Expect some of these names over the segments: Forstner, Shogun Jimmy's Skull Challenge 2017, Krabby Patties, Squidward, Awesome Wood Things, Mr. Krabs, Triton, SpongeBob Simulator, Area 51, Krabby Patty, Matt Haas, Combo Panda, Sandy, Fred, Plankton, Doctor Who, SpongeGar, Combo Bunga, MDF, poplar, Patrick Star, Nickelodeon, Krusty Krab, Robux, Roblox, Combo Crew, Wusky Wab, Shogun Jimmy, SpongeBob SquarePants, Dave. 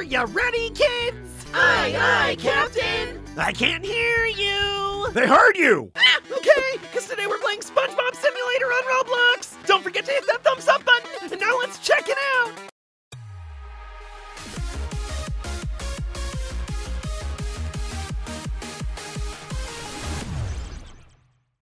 Are you ready, kids? Aye, aye, Captain! I can't hear you! They heard you! Ah, okay, because today we're playing SpongeBob Simulator on Roblox! Don't forget to hit that thumbs up button, and now let's check it out!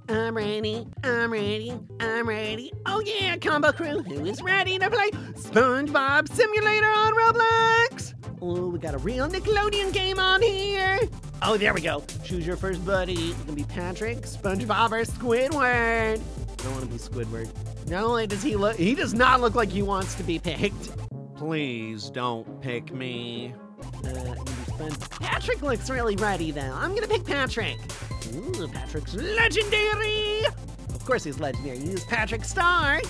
I'm ready, I'm ready, I'm ready. Oh yeah, Combo Crew, who is ready to play SpongeBob Simulator on Roblox? Ooh, we got a real Nickelodeon game on here. Oh, there we go. Choose your first buddy. It can be Patrick, SpongeBob, or Squidward. I don't want to be Squidward. Not only does he does not look like he wants to be picked. Please don't pick me. Patrick looks really ready though. I'm gonna pick Patrick. Ooh, Patrick's legendary! Of course he's legendary. He's Patrick Star.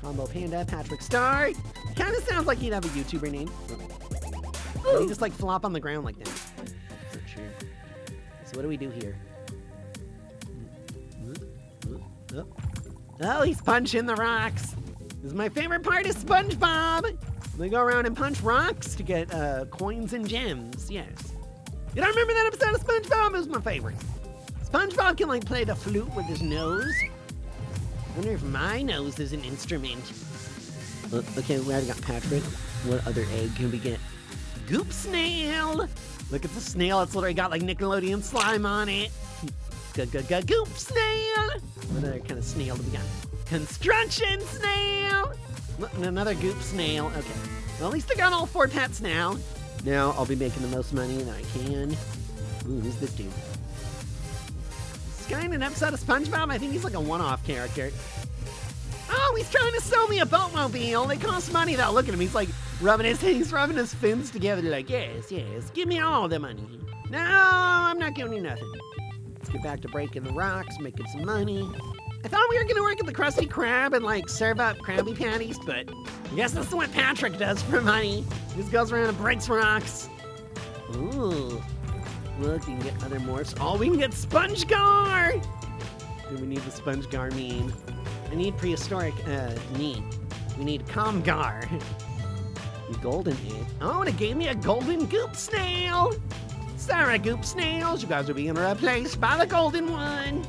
Combo Panda, Patrick Star. Kind of sounds like he'd have a YouTuber name. He just like flop on the ground like that. So true. So what do we do here? Oh, he's punching the rocks. This is my favorite part of SpongeBob. They go around and punch rocks to get coins and gems. Yes. You don't remember that episode of SpongeBob? It was my favorite. SpongeBob can like play the flute with his nose. I wonder if my nose is an instrument. Okay, we already got Patrick. What other egg can we get? Goop snail! Look at the snail, it's literally got like Nickelodeon slime on it. Goop snail! What other kind of snail do we got? Construction snail! And another goop snail, okay. Well, at least I got all four pets now. Now I'll be making the most money that I can. Ooh, who's this dude? Guy in an episode of SpongeBob, I think he's like a one-off character. Oh, he's trying to sell me a boatmobile. They cost money though. Look at him. He's like rubbing his fins together. Like, yes, yes, give me all the money. No, I'm not giving you nothing. Let's get back to breaking the rocks, making some money. I thought we were gonna work at the Krusty Krab and like serve up Krabby Patties, but I guess that's what Patrick does for money. He just goes around and breaks rocks. Ooh. Look, you can get other morphs. Oh, we can get SpongeGar! Do we need the SpongeGar meme? I need prehistoric meat. We need ComGar. Golden egg. Oh, and it gave me a golden goop snail! Sorry, goop snails, you guys are being replaced by the golden one.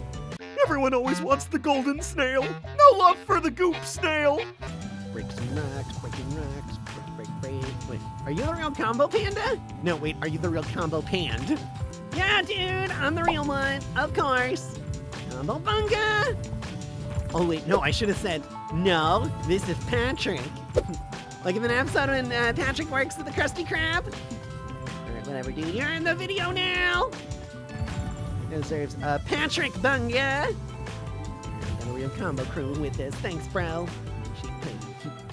Everyone always wants the golden snail. No love for the goop snail. Break some rocks, breaking rocks. Wait, are you the real Combo Panda? No, wait, are you the real Combo Panda? Yeah, dude, I'm the real one, of course. Combo Bunga! Oh, wait, no, I should have said, no, this is Patrick. Like in an episode when Patrick works at the Krusty Krab. All right, whatever, dude, you're in the video now. It serves Patrick Bunga. I got a real Combo Crew with this, thanks, bro.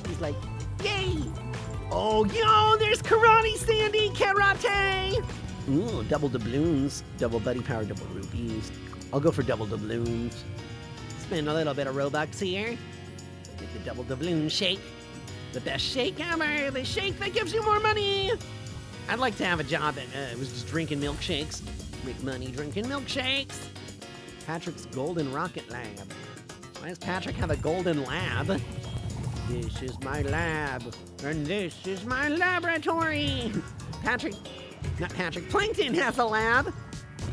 He's like, yay! Oh, yo, there's Karate Sandy, Karate! Ooh, double doubloons, double buddy power, double rupees. I'll go for double doubloons. Spend a little bit of Robux here. Get the double doubloon shake. The best shake ever, the shake that gives you more money! I'd like to have a job that was just drinking milkshakes. Make money drinking milkshakes. Patrick's Golden Rocket Lab. Why does Patrick have a golden lab? This is my lab, and this is my laboratory. Plankton has a lab.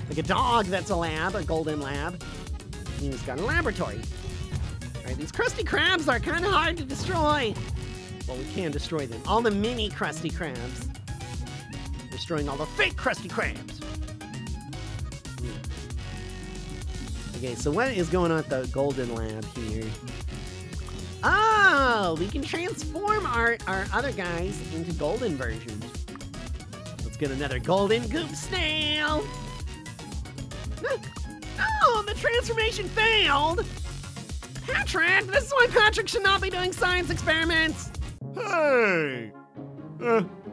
Like a dog that's a lab, a golden lab. And he's got a laboratory. All right, these Krusty Krabs are kind of hard to destroy. Well, we can destroy them. All the mini Krusty Krabs. Destroying all the fake Krusty Krabs. Okay, so what is going on at the golden lab here? Oh, we can transform our other guys into golden versions. Let's get another golden goop snail. Oh, the transformation failed. Patrick, this is why Patrick should not be doing science experiments. Hey,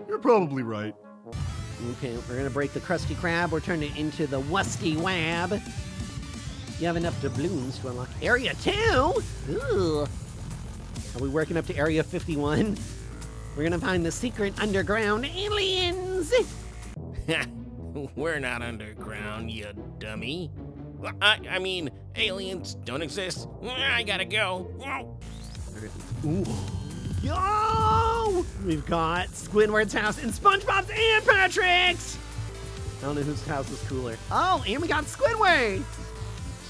you're probably right. Okay, we're gonna break the Krusty Krab. We're turning it into the Wusky Wab. You have enough doubloons to unlock Area 2? Ooh. Are we working up to Area 51? We're gonna find the secret underground aliens! We're not underground, you dummy. I mean, aliens don't exist. I gotta go. Ooh. Yo! go! We've got Squidward's house and SpongeBob's and Patrick's! I don't know whose house is cooler. Oh, and we got Squidward!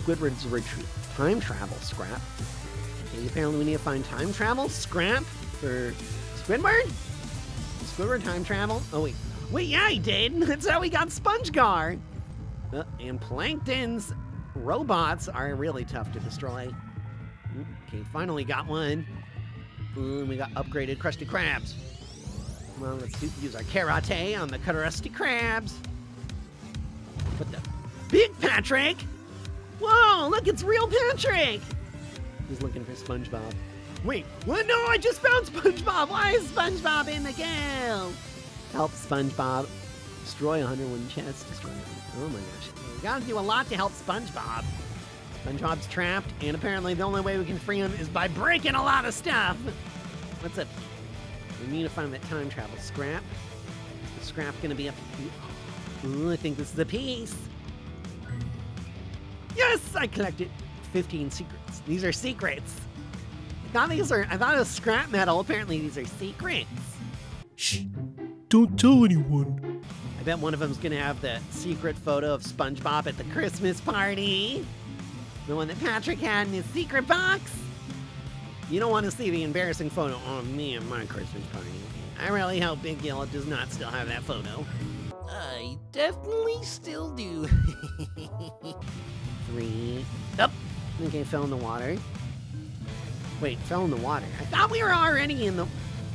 Squidward's retreat. Time travel, Scrap. Okay, apparently we need to find time travel, Scrap, for Squidward? Squidward time travel? Oh, wait. Wait, yeah, he did! That's how we got SpongeGar! And Plankton's robots are really tough to destroy. Okay, finally got one. Ooh, we got upgraded Krusty Krabs. Come on, let's use our karate on the Krusty Krabs. What the? Big Patrick! Whoa, look, it's real Patrick! He's looking for SpongeBob. Wait, what? No, I just found SpongeBob! Why is SpongeBob in the game? Help SpongeBob. Destroy 101 chests. Destroy them. Oh my gosh. We gotta do a lot to help SpongeBob. SpongeBob's trapped, and apparently the only way we can free him is by breaking a lot of stuff. What's up? We need to find that time travel Scrap. Is the Scrap gonna be up? Ooh, I think this is the piece. Yes, I collected 15 secrets. These are secrets. I thought it was scrap metal. Apparently these are secrets. Shh, don't tell anyone. I bet one of them's gonna have the secret photo of SpongeBob at the Christmas party. The one that Patrick had in his secret box? You don't want to see the embarrassing photo of me at my Christmas party. I really hope Big Yellow does not still have that photo. I definitely still do. 3. Up. Oh, okay, fell in the water. Wait, fell in the water. I thought we were already in the...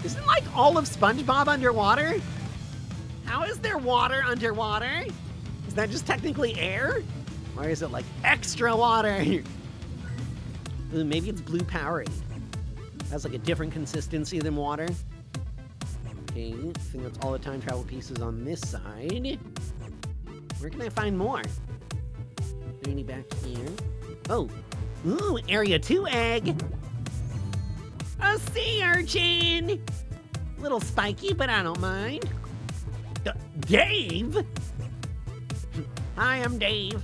Isn't, like, all of SpongeBob underwater? How is there water underwater? Is that just technically air? Or is it like extra water? Ooh, maybe it's blue Powerade. That's like a different consistency than water. Okay, I think that's all the time travel pieces on this side. Where can I find more? Is there any back here? Oh, ooh, Area 2 egg. A sea urchin. A little spiky, but I don't mind. Dave? Hi, I'm Dave.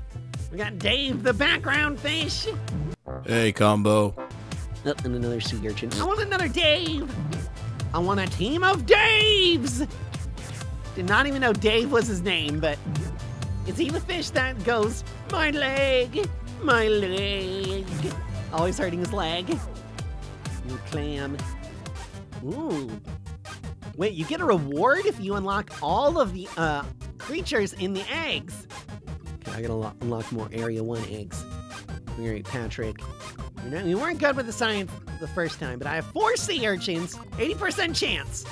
We got Dave, the background fish. Hey, Combo. Oh, and another sea urchin. I want another Dave. I want a team of Daves. Did not even know Dave was his name, but is he the fish that goes, my leg, my leg? Always hurting his leg. You clam. Ooh. Wait, you get a reward if you unlock all of the creatures in the eggs. I gotta unlock more Area 1 eggs. All right, Patrick. We weren't good with the science the first time, but I have 4 sea urchins, 80% chance.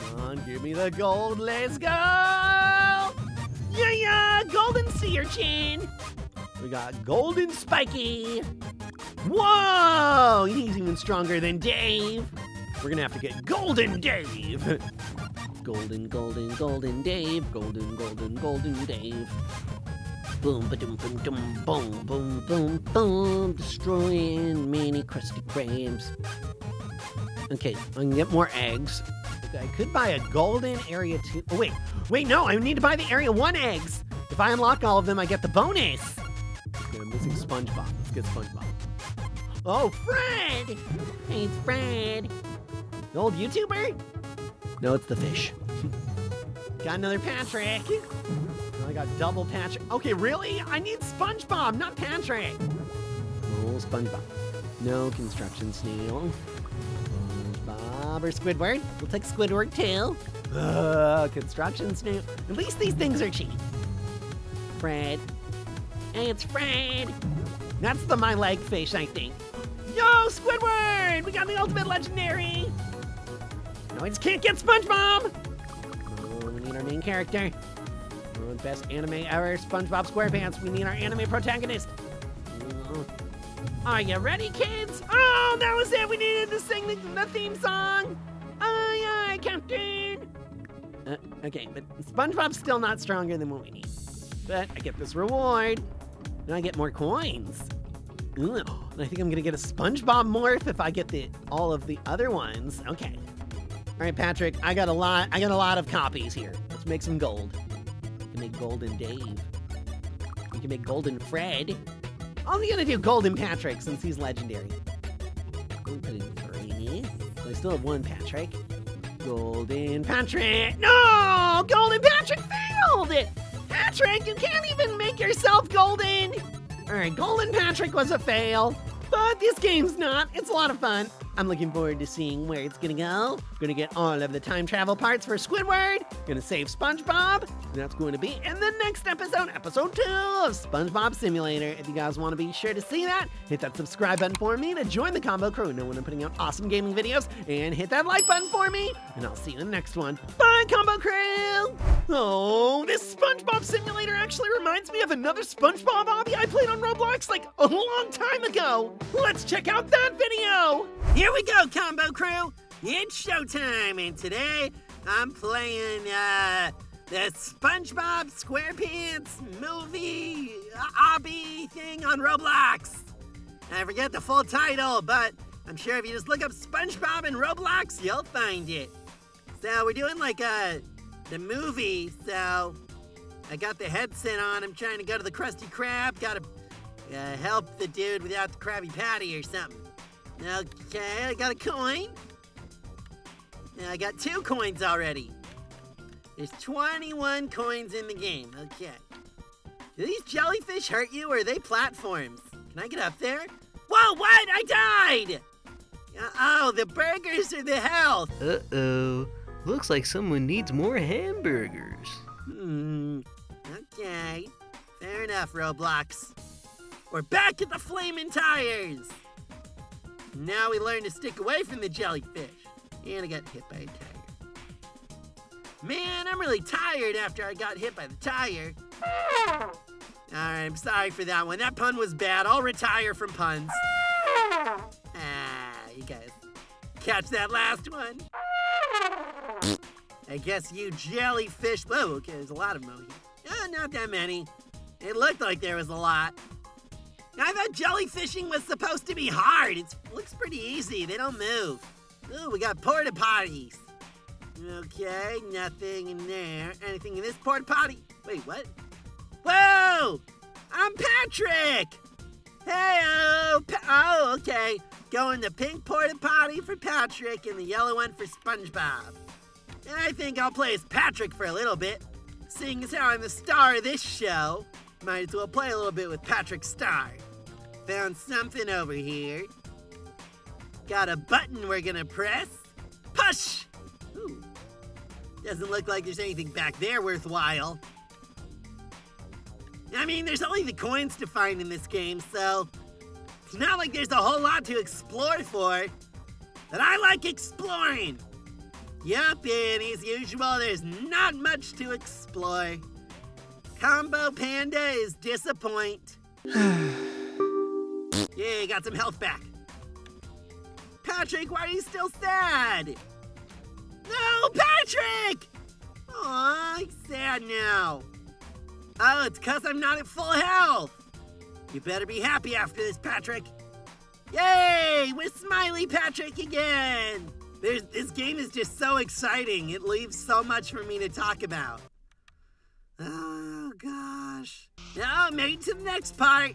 Come on, give me the gold, let's go! Yeah, yeah, golden sea urchin. We got golden spiky. Whoa, he's even stronger than Dave. We're gonna have to get golden Dave. Golden, golden, golden Dave. Golden, golden, golden Dave. Boom, ba-dum, boom, boom, boom, boom, boom, boom, destroying many Krusty Krabs. Okay, I can get more eggs. I could buy a golden Area 2. Oh, wait, no, I need to buy the Area 1 eggs. If I unlock all of them, I get the bonus. Okay, I'm missing SpongeBob. Let's get SpongeBob. Oh, Fred! Hey, it's Fred. The old YouTuber? No, it's the fish. Got another Patrick. I got double Patrick. Okay, really? I need SpongeBob, not Patrick. Oh, SpongeBob. No construction snail. SpongeBob or Squidward? We'll take Squidward too. Construction snail. At least these things are cheap. Fred. Hey, it's Fred. That's the my leg fish, I think. Yo, Squidward! We got the ultimate legendary. No, I just can't get SpongeBob. Oh, we need our main character. Best anime ever, SpongeBob SquarePants. We need our anime protagonist. Are you ready, kids? Oh, that was it. We needed to sing the theme song. Aye, aye, Captain. Okay, but SpongeBob's still not stronger than what we need. But I get this reward. And I get more coins. Ooh, and I think I'm going to get a SpongeBob morph if I get all of the other ones. Okay. All right, Patrick, I got a lot of copies here. Let's make some gold. We can make golden Dave. We can make golden Fred. I'm gonna do golden Patrick since he's legendary. I'm gonna put in 3. So I still have 1 Patrick. Golden Patrick. No! Golden Patrick failed! Patrick, you can't even make yourself golden! Alright, Golden Patrick was a fail, but this game's not. It's a lot of fun. I'm looking forward to seeing where it's gonna go. Gonna get all of the time travel parts for Squidward. Gonna save SpongeBob. That's going to be in the next episode, episode 2 of SpongeBob Simulator. If you guys wanna be sure to see that, hit that subscribe button for me to join the Combo Crew. Know when I'm putting out awesome gaming videos, and hit that like button for me, and I'll see you in the next one. Bye, Combo Crew! Oh, this SpongeBob Simulator actually reminds me of another SpongeBob hobby I played on Roblox like a long time ago. Let's check out that video! Here we go, Combo Crew! It's showtime, and today I'm playing the SpongeBob SquarePants movie obby thing on Roblox. I forget the full title, but I'm sure if you just look up SpongeBob and Roblox, you'll find it. So we're doing like the movie, so I got the headset on. I'm trying to go to the Krusty Krab, gotta help the dude without the Krabby Patty or something. Okay, I got a coin. Now I got 2 coins already. There's 21 coins in the game. Okay. Do these jellyfish hurt you, or are they platforms? Can I get up there? Whoa, what? I died! Oh, the burgers are the health. Uh-oh. Looks like someone needs more hamburgers. Okay. Fair enough, Roblox. We're back at the flaming tires! Now we learn to stick away from the jellyfish. And I got hit by a tire. Man, I'm really tired after I got hit by the tire. Alright, I'm sorry for that one. That pun was bad. I'll retire from puns. You guys catch that last one. I guess you jellyfish. Whoa, okay, there's a lot of them over here. Oh, not that many. It looked like there was a lot. I thought jellyfishing was supposed to be hard. It looks pretty easy. They don't move. Ooh, we got porta potties. Okay, nothing in there. Anything in this porta potty? Wait, what? Whoa! I'm Patrick! Hey-oh! Oh, okay. Going the pink porta potty for Patrick and the yellow one for SpongeBob. And I think I'll play as Patrick for a little bit. Seeing as how I'm the star of this show, might as well play a little bit with Patrick Star. Found something over here. Got a button we're gonna press. Push! Ooh. Doesn't look like there's anything back there worthwhile. I mean, there's only the coins to find in this game, so it's not like there's a whole lot to explore for. But I like exploring! Yup, and as usual, there's not much to explore. Combo Panda is disappoint. Yeah, you got some health back. Patrick, why are you still sad? No, Patrick! Aw, he's sad now. Oh, it's because I'm not at full health. You better be happy after this, Patrick. Yay, we're smiley Patrick again. This game is just so exciting. It leaves so much for me to talk about. Oh, gosh. Oh, made it to the next part.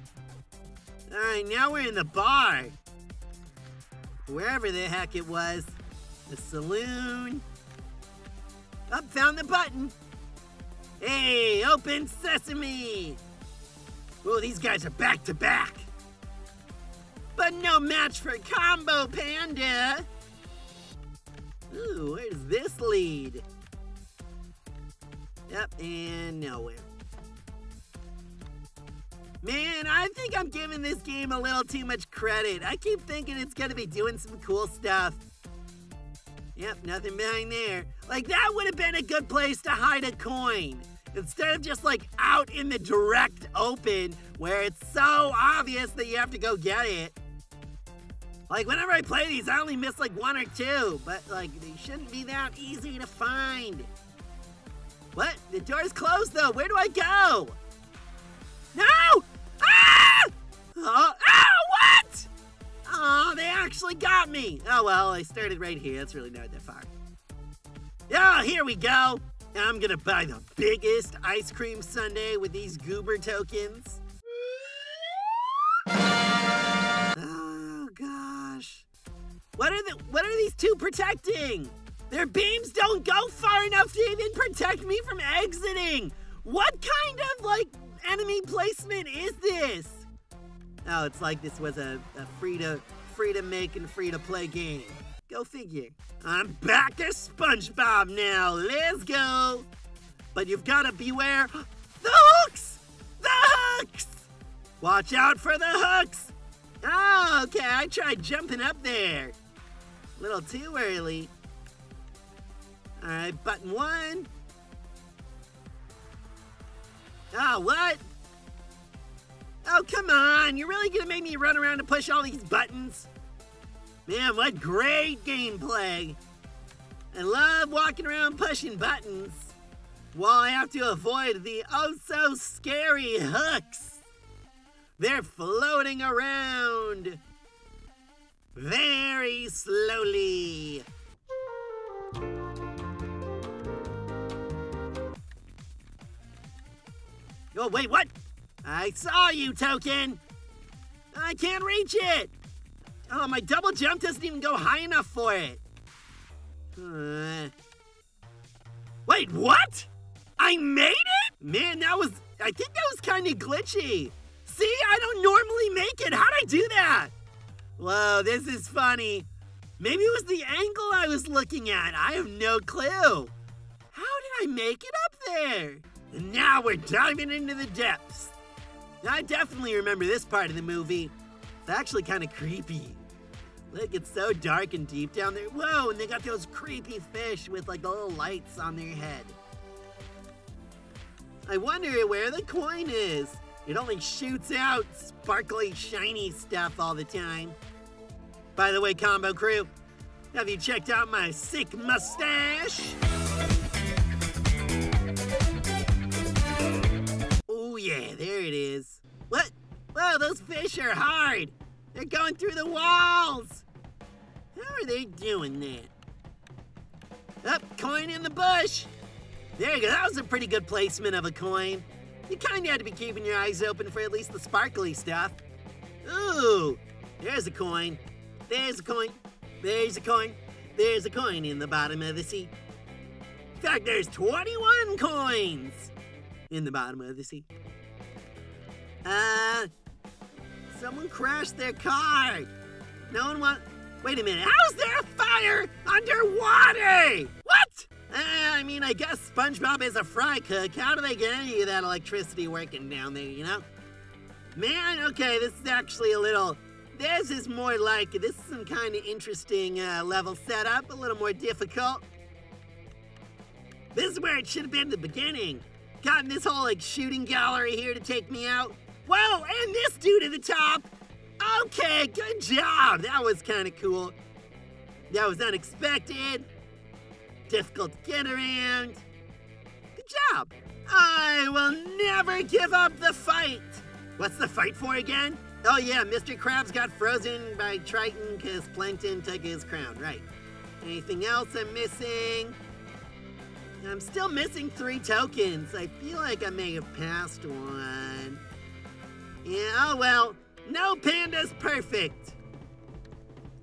All right, now we're in the bar. Wherever the heck it was. The saloon. Oh, found the button. Hey, open sesame. Whoa, these guys are back to back. But no match for Combo Panda. Ooh, where does this lead? Yep, and nowhere. Man, I think I'm giving this game a little too much credit. I keep thinking it's gonna be doing some cool stuff. Yep, nothing behind there. Like, that would have been a good place to hide a coin. Instead of just, like, out in the direct open, where it's so obvious that you have to go get it. Like, whenever I play these, I only miss, like, 1 or 2. But, like, they shouldn't be that easy to find. What? The door's closed, though. Where do I go? No! Ah! Oh, oh, what? Oh, they actually got me. Oh, well, I started right here. That's really not that far. Oh, here we go. I'm gonna buy the biggest ice cream sundae with these goober tokens. Oh, gosh. What are these two protecting? Their beams don't go far enough to even protect me from exiting. What kind of, enemy placement is this? Oh, it's like this was a free to make and free to play game. Go figure. I'm back as SpongeBob now. Let's go. But you've got to beware the hooks! The hooks! Watch out for the hooks! Oh, okay, I tried jumping up there. A little too early. All right, button one. Oh, what? Oh, come on. You're really going to make me run around and push all these buttons? Man, what great gameplay. I love walking around pushing buttons while I have to avoid the oh-so-scary hooks. They're floating around very slowly. Oh, wait, what? I saw you, Token. I can't reach it. Oh, my double jump doesn't even go high enough for it. Wait, what? I made it? Man, I think that was kind of glitchy. See, I don't normally make it. How'd I do that? Whoa, this is funny. Maybe it was the angle I was looking at. I have no clue. How did I make it up there? And now we're diving into the depths. Now, I definitely remember this part of the movie. It's actually kind of creepy. Look, it's so dark and deep down there. Whoa, and they got those creepy fish with the little lights on their head. I wonder where the coin is. It only shoots out sparkly, shiny stuff all the time. By the way, Combo Crew, have you checked out my sick mustache? Yeah, there it is. What? Whoa, those fish are hard. They're going through the walls. How are they doing that? Up, coin in the bush. There you go. That was a pretty good placement of a coin. You kind of had to be keeping your eyes open for at least the sparkly stuff. Ooh, there's a coin. There's a coin. There's a coin. There's a coin in the bottom of the sea. In fact, there's 21 coins in the bottom of the sea. Someone crashed their car. No one wants... Wait a minute, how's there a fire underwater? What? I mean, I guess SpongeBob is a fry cook. How do they get any of that electricity working down there, you know? Man, okay, this is actually a little... This is more like... This is some kind of interesting level setup, a little more difficult. This is where it should have been the beginning. Got in this whole, shooting gallery here to take me out. Whoa, and this dude at the top. Okay, good job. That was kind of cool. That was unexpected. Difficult to get around. Good job. I will never give up the fight. What's the fight for again? Oh, yeah, Mr. Krabs got frozen by Triton because Plankton took his crown, right. Anything else I'm missing? I'm still missing 3 tokens. I feel like I may have passed one. Yeah, oh well. No panda's perfect.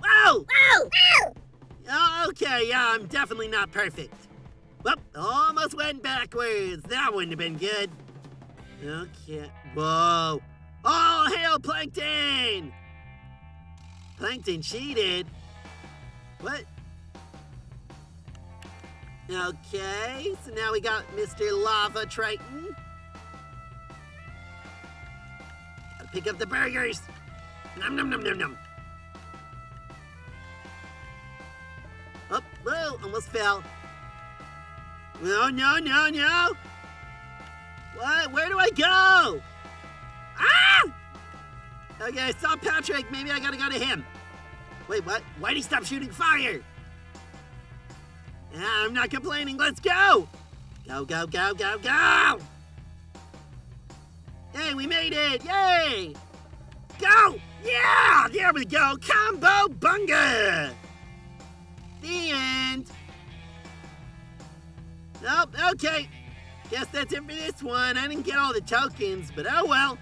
Whoa! Whoa! Oh, okay, yeah, I'm definitely not perfect. Whoop, almost went backwards. That wouldn't have been good. Okay, whoa. All hail Plankton! Plankton cheated. What? Okay, so now we got Mr. Lava Triton. Gotta pick up the burgers. Nom nom nom nom nom. Oh, whoa, almost fell. No, no, no, no. What? Where do I go? Ah! Okay, I saw Patrick. Maybe I gotta go to him. Wait, what? Why'd he stop shooting fire? I'm not complaining. Let's go! Go, go, go, go, go! Hey, we made it! Yay! Go! Yeah! There we go! Combo Bunga! The end. Oh, okay. Guess that's it for this one. I didn't get all the tokens, but oh well.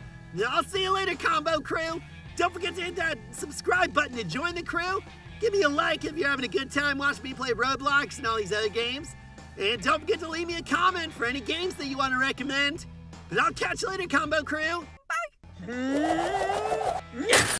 I'll see you later, Combo Crew. Don't forget to hit that subscribe button to join the crew. Give me a like if you're having a good time watching me play Roblox and all these other games. And don't forget to leave me a comment for any games that you want to recommend. But I'll catch you later, Combo Crew. Bye.